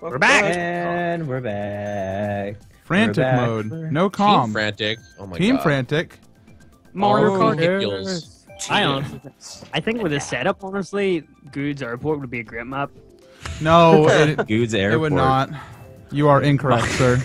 We're back! And we're back. Frantic mode. No calm. Team Frantic. Oh my god. Team Frantic. Mario Kart. I don't. I think with this setup, honestly, Goods Airport would be a grim map. No, Goods Airport. It would not. You are incorrect, sir.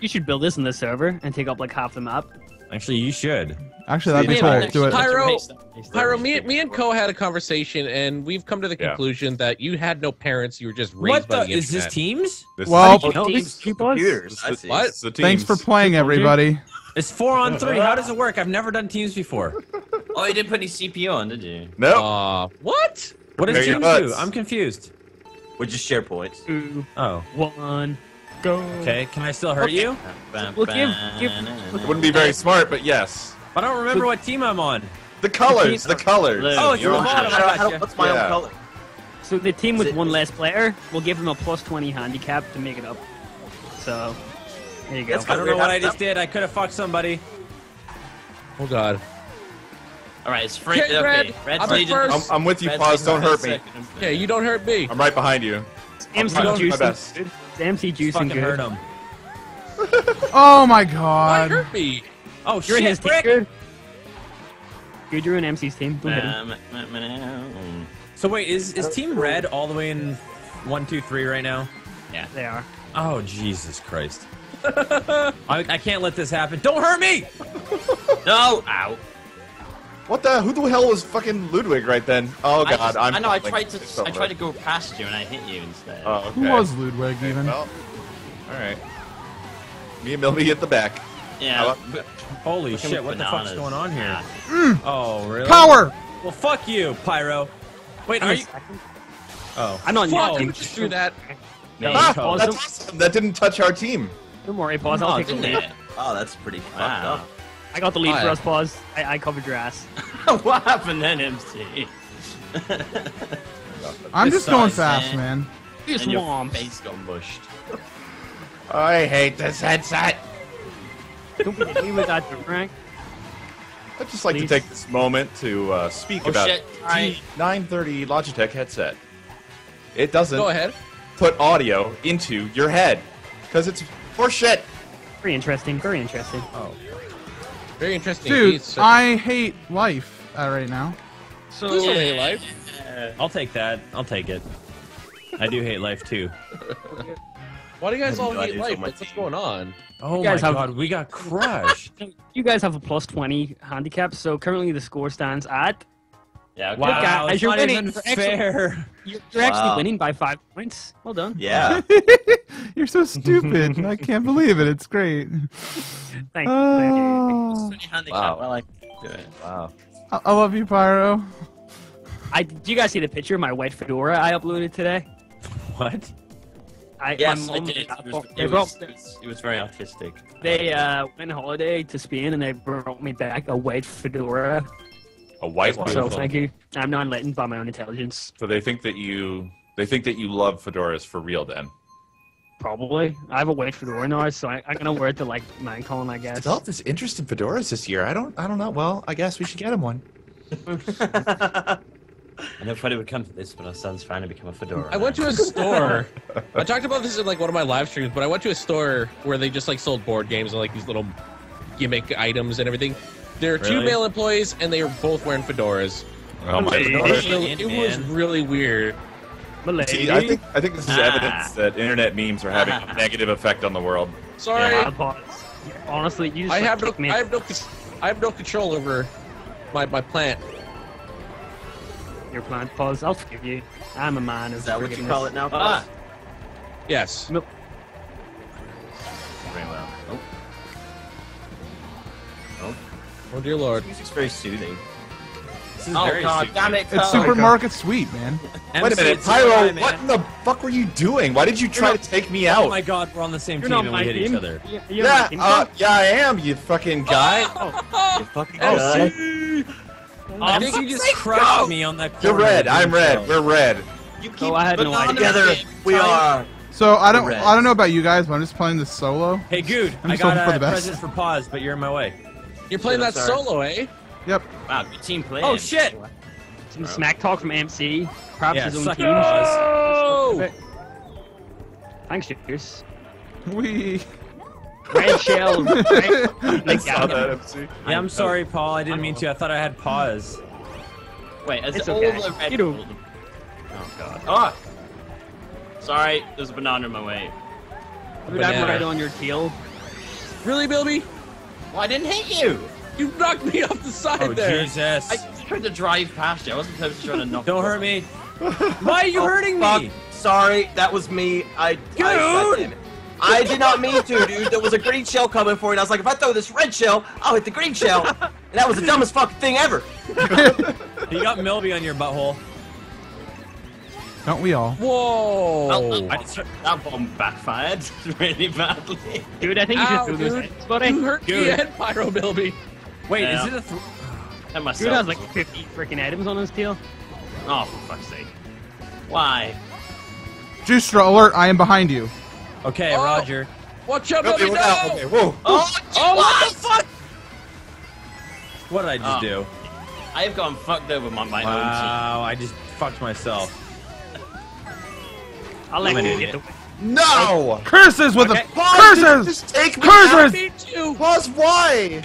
You should build this in the server and take up like half the map. Actually, you should. Actually, that'd be cool. Do it. Pyro, me and Co had a conversation, and we've come to the conclusion that you had no parents. You were just raised by the internet. Is this teams? Well, these computers. What? Thanks for playing, everybody. It's 4 on 3. How does it work? I've never done teams before. Oh, you didn't put any CPU on, did you? No. Nope. What? What does teams do? I'm confused. We just share points. Oh. 1. Go. Okay. Can I still hurt you? Well, it wouldn't be very smart, but yes. I don't remember what team I'm on. The colors. The colors. Blue. Oh, it's your bottom. What's my own color? So the team with one less player, we'll give them a +20 handicap to make it up. So. There you go. I don't know what I just did. I could have fucked somebody. Oh god. Alright, it's free. Okay. I'm with you, Pause. Don't hurt me. Yeah, you don't hurt me. I'm right behind you. MC Juicing. MC Juicing. Hurt him. Oh my god. Why hurt me? Oh, you're in his team. Good, you're in MC's team. So wait, is Team Red all the way in 1, 2, 3 right now? Yeah, they are. Oh Jesus Christ. I can't let this happen. Don't hurt me! No! Ow. What the? Who the hell was fucking Ludwig right then? Oh god, I know, I tried to go past you and I hit you instead. Oh, okay. Who was Ludwig even? Well, alright. Me and Millbee at the back. Yeah. Holy shit, what the fuck's going on here? Mm. Oh, really? Power! Well, fuck you, Pyro. Wait, are you... Oh. I'm not you just threw that. No, ah, that's awesome. That didn't touch our team. Don't worry, Pause. I'll take the lead. Oh, that's pretty fucked up. I got the lead for us, Pause. I covered your ass. What happened then, MC? I'm just going fast, man. This your face got mushed. I hate this headset. Don't be mean with that, Frank. I'd just like to take this moment to speak about G930 Logitech headset. It doesn't put audio into your head because it's horseshit. Very interesting. Very interesting. Oh. Very interesting. Dude, I hate life right now. So you hate life? I'll take that. I'll take it. I do hate life too. Why do you guys all hate life? What's going on? Oh my god, we got crushed. You guys have a +20 handicap, so currently the score stands at. Yeah. Okay. Wow. Wow. As you're not winning, fair. You're actually winning by 5 points. Well done. Yeah. You're so stupid. I can't believe it. It's great. Thanks. Oh. Wow. I like it. Wow. I love you, Pyro. Do you guys see the picture of my white fedora I uploaded today? What? Yes, I did. It was very artistic. They went on holiday to Spain and they brought me back a white fedora. A white one. So thank you. I'm not enlightened by my own intelligence. So they think that you love fedoras for real, then. Probably. I have a white fedora now, so I'm gonna wear it to like Minecon, I guess. Developed this interest in fedoras this year. I don't know. Well, I guess we should get him one. I never thought it would come to this, but our son's finally become a fedora. I went to a store. I talked about this in like one of my live streams, but I went to a store where they just like sold board games and like these little gimmick items and everything. There are two male employees, and they are both wearing fedoras. Oh my god! It was really weird. See, I think this is evidence that internet memes are having a negative effect on the world. Sorry. Yeah, honestly, you just I have no control over my plant. Your plant, Pause. I'll forgive you. I'm a man. Is that what you call it now, Pause? Yes. Nope. Very well. Oh. Oh dear lord. This music's very soothing. This is very soothing. Damn it, it's supermarket sweet, man. Wait a minute, Pyro, what in the fuck were you doing? Why did you try to take me out? Oh my god, we're on the same team and we hit each other. Yeah, I am, you fucking guy. Oh, you fucking guy. I think you just crushed me on that corner. You're red, I'm red, we're red. You keep together, we are. So I don't know about you guys, but I'm just playing this solo. Hey, Guude, I got a present for Pause, but you're in my way. You're playing that solo, eh? Yep. Wow, good team play. Oh shit! Some smack talk from MC. Props his own team. No! Thanks, Juice. Wee. Red shell. Yeah, I'm sorry, Paul. I didn't mean to. I thought I had pause. Wait, it's all okay. The red. Oh god. Ah. Oh. Sorry, there's a banana in my way. Dude, I have red on your teal. Really, Millbee? Well, I didn't hit you. You knocked me off the side there. Oh Jesus! I tried to drive past you. I wasn't supposed to try to knock. Don't hurt me. Why are you hurting me? Sorry, that was me. Dude! I did not mean to, dude. There was a green shell coming for it. I was like, if I throw this red shell, I'll hit the green shell. And that was the dumbest fucking thing ever. You got Millbee on your butthole. Don't we all? Whoa! That bomb backfired really badly. Dude, I think you just threw this buddy. You hurt me and Pyro Millbee. Wait, is it a dude has like 50 freaking items on his tail. Oh, for fuck's sake. Why? Juicetra, alert, I am behind you. Okay, Roger. Watch out, buddy, no! Okay, whoa. Oh, what the fuck? What did I just do? I have gone fucked over my mind. Wow, I just fucked myself. I'll let you get the win. No! Curses with a- Curses! Just take me. Curses! I beat you! Pause, why?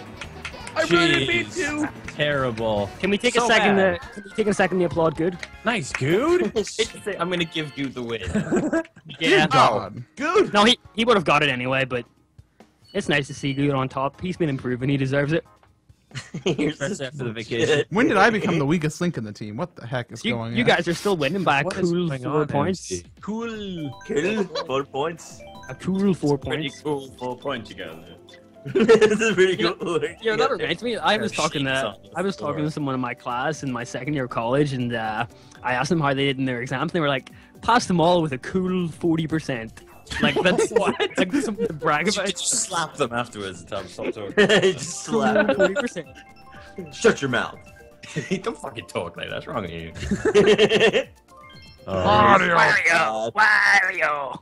I really beat you! Terrible. Can we take a second to applaud Guude? Nice, Guude. I'm gonna give Guude the win. Yeah. Guude. No, he would have got it anyway, but it's nice to see Guude on top. He's been improving. He deserves it. First after the vacation. When did I become the weakest link in the team? What the heck is going on? You guys are still winning by a cool 4 points. Cool 4 points. A cool 4 points. Pretty cool 4 points you got there. This is pretty cool. Yeah, that reminds me. I was talking to someone in my class in my second year of college, and I asked them how they did in their exams. And they were like, "Passed them all with a cool 40%." Like that's what? Like something to brag about. Just slap them afterwards. Tom, stop talking. Just slap 40%. Shut your mouth. Don't fucking talk like that. That's wrong with you. Wario, Wario.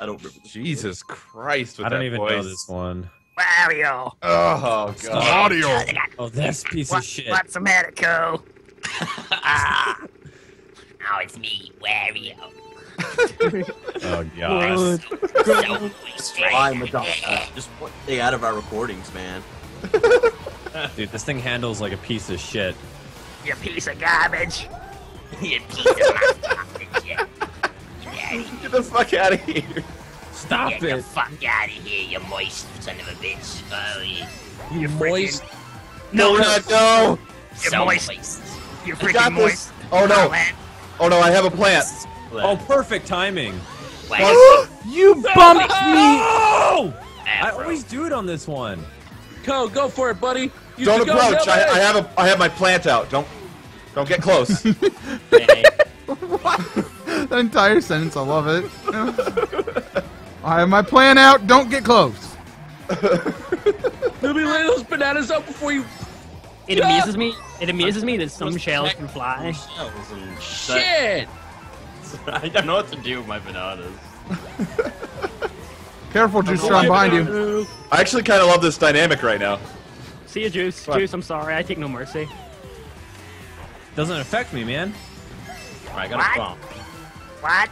I don't remember. Jesus Christ! I don't even know this one. Wario. Oh God. Wario. Oh, this piece of shit. What's the matter, Cole? Oh, it's me, Wario. Oh God. I'm a doctor. Just one thing out of our recordings, man. Dude, this thing handles like a piece of shit. You piece of garbage. You piece of garbage. Get the fuck out of here. Stop it. Get the fuck out of here, you moist son of a bitch. Oh, you moist? No, no. You're so moist. You're freaking moist. Oh, no. Oh, no, I have a plant. Oh, perfect timing. You bumped me. No! I always do it on this one. Go, go for it, buddy. You don't approach. I have my plant out. Don't get close. What? That entire sentence, I love it. I have my plan out. Don't get close. Let me lay those bananas up before you. It amuses me. It amuses me that some shells can fly. Shit! I don't know what to do with my bananas. Careful, Juicetra, I'm behind you. I actually kind of love this dynamic right now. See you, Juice. What? Juice, I'm sorry. I take no mercy. Doesn't affect me, man. Alright, I got a bomb. What?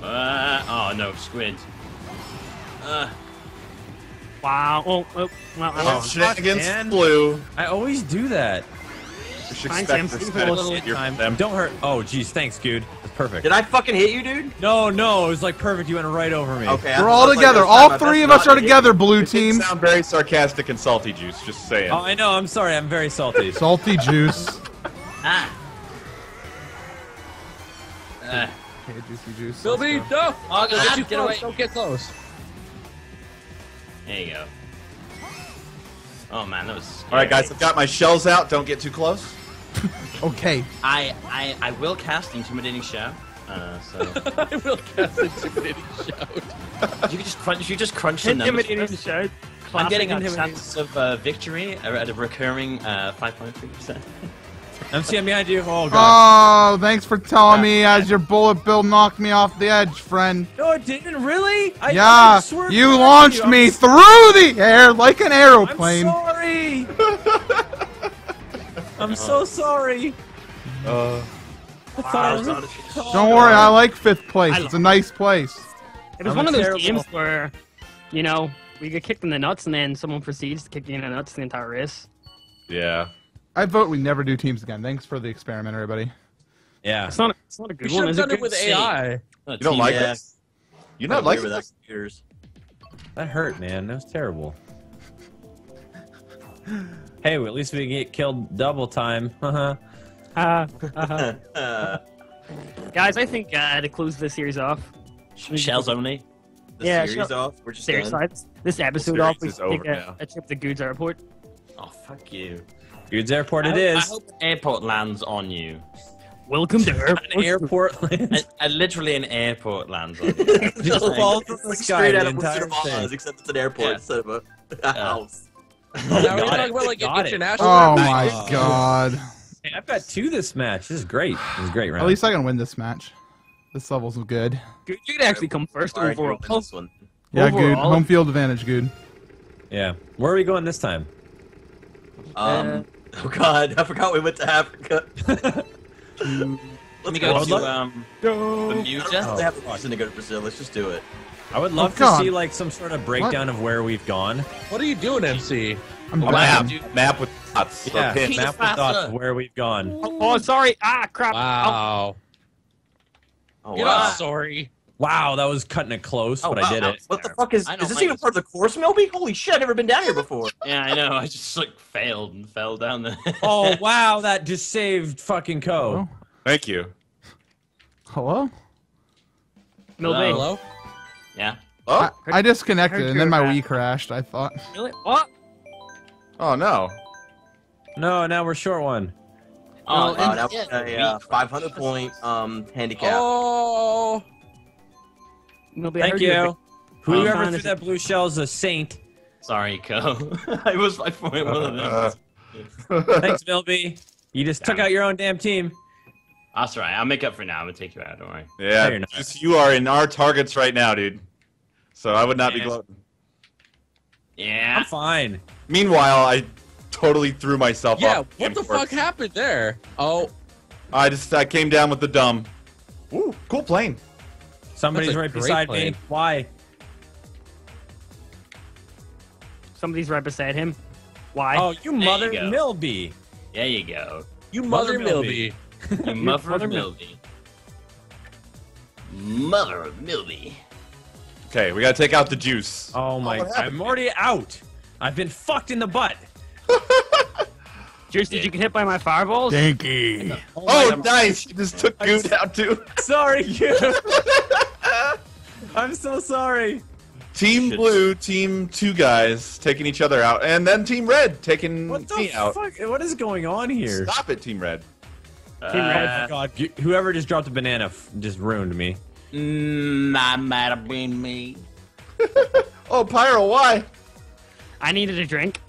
Oh no, squid. Wow. Oh shit against blue. I always do that. You should expect this kind of shit from them. Don't hurt. Oh jeez, thanks, Guude. That's perfect. Did I fucking hit you, dude? No, it was like perfect. You went right over me. Okay, we're all together. All three of us are together, blue team. You sound very sarcastic and salty, Juice. Just saying. Oh, I know. I'm sorry. I'm very salty. Salty Juice. Ah. Okay, Juicy Juice. Millbee, no! Don't get close. There you go. Oh man, that was scary. Alright guys, I've got my shells out, don't get too close. Okay. I will cast Intimidating Shout. I will cast Intimidating Shout. You just crunch the numbers. Intimidating Shout. I'm getting a chance of victory at a recurring 5.3%. MC, I'm behind you. Oh, God. Oh, thanks for telling me as your bullet bill knocked me off the edge, friend. No, it didn't. Really? Yeah, you launched me through the air like an aeroplane. I'm sorry. I'm so sorry. Don't worry, I like 5th place. It's a nice place. It was one of those games where, you know, we get kicked in the nuts and then someone proceeds to kick you in the nuts the entire race. Yeah. I vote we never do teams again. Thanks for the experiment, everybody. Yeah. It's not a good one. We should have done it with AI. You don't like it? You're not like it? That hurt, man. That was terrible. Hey, well, at least we get killed double time. Guys, I think to close this series off. Shells only. The series off. We're just done. This episode off. We take a trip to Goods Airport. Oh, fuck you. Goods Airport it is. I hope airport lands on you. Welcome to airport land. Literally an airport lands on you. Just falls from the sky the entire thing. Except it's an airport instead of a house. Now we're talking about like an international. Oh my god. I've got 2 this match. This is great. This is a great round. At least I can win this match. This level's good. Dude, you could actually come first overall. This one. Yeah, good. Home field advantage, good. Yeah. Where are we going this time? Oh god, I forgot we went to Africa. Let me go to Bermuda. They have a reason to go to Brazil. Let's just do it. I would love to see like some sort of breakdown of where we've gone. What are you doing, MC? I'm map with dots. Yeah, okay. Map with dots where we've gone. Oh, sorry. Ah, crap. Wow. Oh, wow. You're not sorry. Wow, that was cutting it close, but I did it. What the fuck is this even part of the course, Millbee? Holy shit, I've never been down here before. Yeah, I know. I just like failed and fell down there. Oh, wow, that just saved fucking Co. Oh. Thank you. Hello? Millbee. Hello? Yeah. Oh, I disconnected and then my Wii crashed, I thought. Really? What? Oh, no. No, now we're short one. Oh, that was a 500-point handicap. Oh! Nobody Thank you. Whoever threw that blue shell is a saint. Sorry, Co. I was like one of those. Thanks, Millbee. You just took out your own damn team. That's right. I'll make up for now. I'm going to take you out. Don't worry. Yeah, no, you are in our targets right now, dude. So I would not be gloating. Yeah. I'm fine. Meanwhile, I totally threw myself off. Yeah, what the fuck happened there? Oh. I came down with the dumb. Ooh, cool plane. Somebody's right beside me. Why? Somebody's right beside him. Why? Oh, you mother Millbee. There you go. You mother Millbee. You mother Millbee. Mother of Millbee. Okay, we gotta take out the juice. Oh my god. I'm already out. I've been fucked in the butt. Juice, did you get hit by my fireballs? Danky. Oh, nice. You just took Guude out too. Sorry, Guude. I'm so sorry. Team Blue, Team 2 guys taking each other out, and then Team Red taking me out. What the fuck? What is going on here? Stop it, Team Red. Team Red. Oh god, whoever just dropped a banana just ruined me. That might have been me. Oh, Pyro, why? I needed a drink.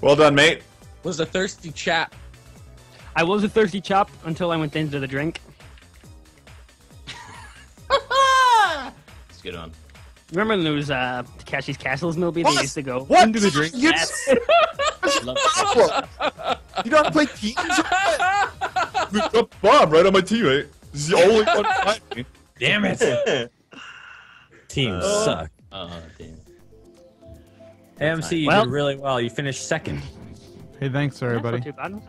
Well done, mate. Was a thirsty chap. I was a thirsty chap until I went into the drink. Let's get on. Remember those Takeshi's Castles, Millbee? They used to go into the drink. Yes. You don't play teams? You dropped bomb right on my teammate. This is the only one behind me. Damn it. Teams suck. Oh, damn it. AMC, you did really well. You finished 2nd. Hey, thanks, everybody. Wow,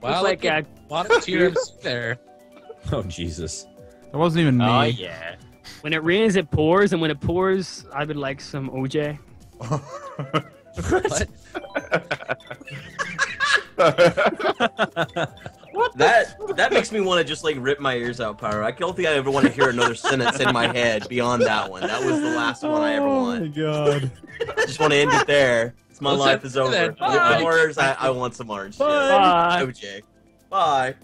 well, like a lot of tears there. Oh, Jesus. That wasn't even me. Oh, yeah. When it rains, it pours, and when it pours, I would like some OJ. What? What that makes me want to just, like, rip my ears out, Pyro. I don't think I ever want to hear another sentence in my head beyond that one. That was the last one I ever won. Oh, my God. I just want to end it there. It's my life is over. Bye. I want some orange. Bye. Bye. OJ. Bye.